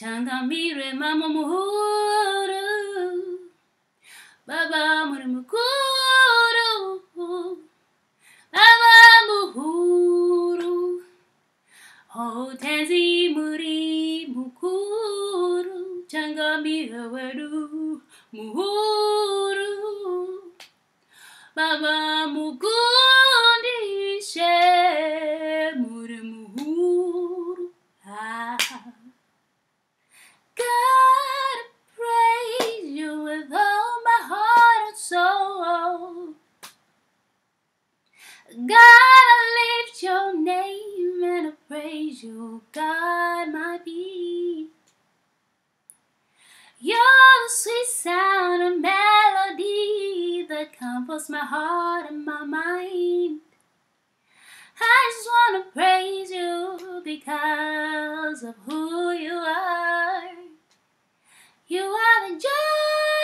Changa mire mama muhuru, baba murmukuru, baba muhuru. Oh tenzi muri mukuru, changa mire wedu muhuru, baba mukundi she muri muhuru. Gotta lift your name and I praise you, God, my beat. You're the sweet sound and melody that comforts my heart and my mind. I just wanna praise you because of who you are. You are the joy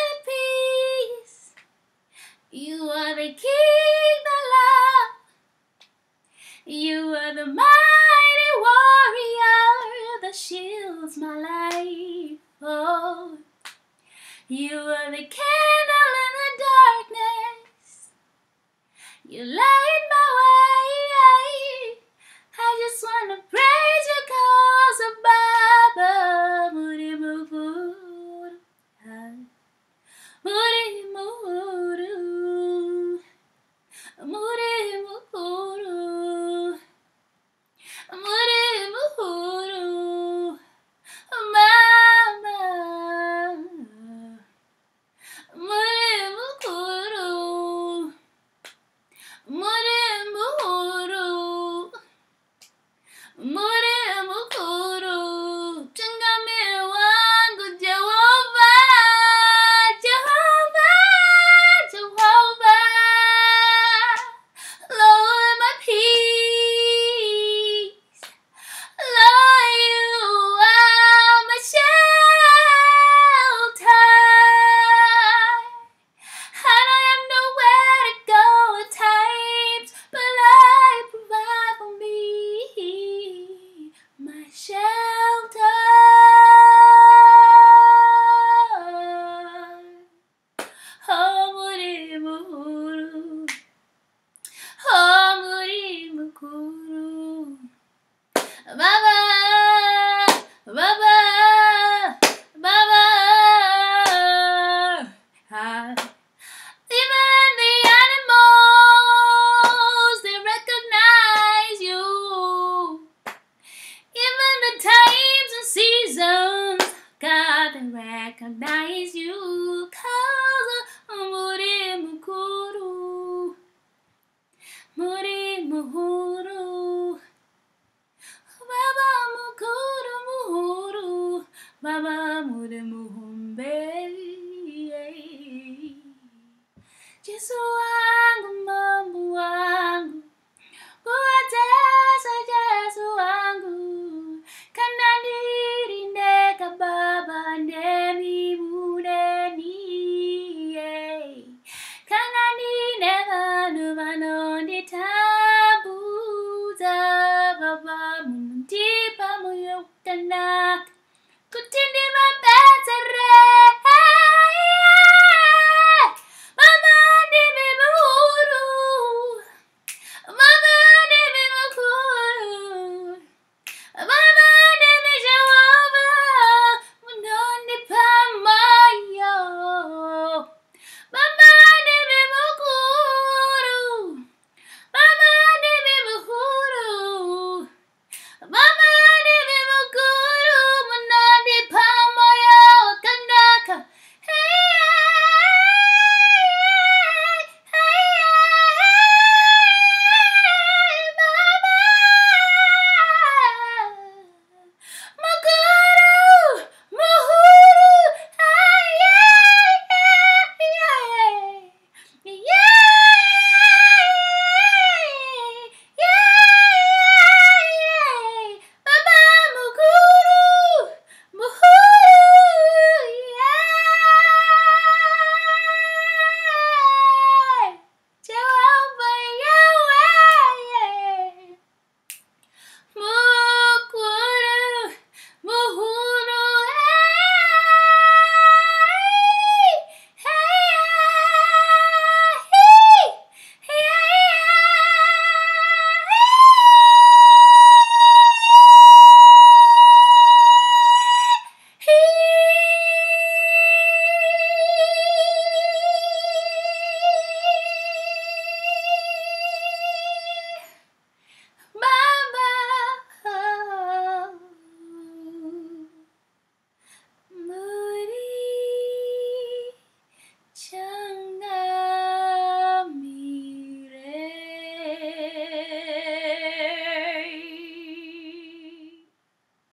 and peace. You are the king that love. You are the mighty warrior that shields my life. Oh, you are the candle in the darkness. You light my way. I just wanna praise you 'cause of Baba Muhuru, Muhuru, Muhuru. Muhuru, mama. Muhuru, Muhuru, Muhuru. Changamira wangu Jehovah, Jehovah, Jehovah. Lord, my peace. Baba, Baba, Baba. Even the animals, they recognize you. Even the times and seasons, God, they recognize you. 'Cause Muhuru, Muhuru. Baba Muhuru, Jesu wangu Mungu wangu, kuwatesa Jesu wangu, kana ndirindeka Baba ndemibuneni, kana nineva nuvano nditambuza Baba mundipa muyokanak. Continue my battle.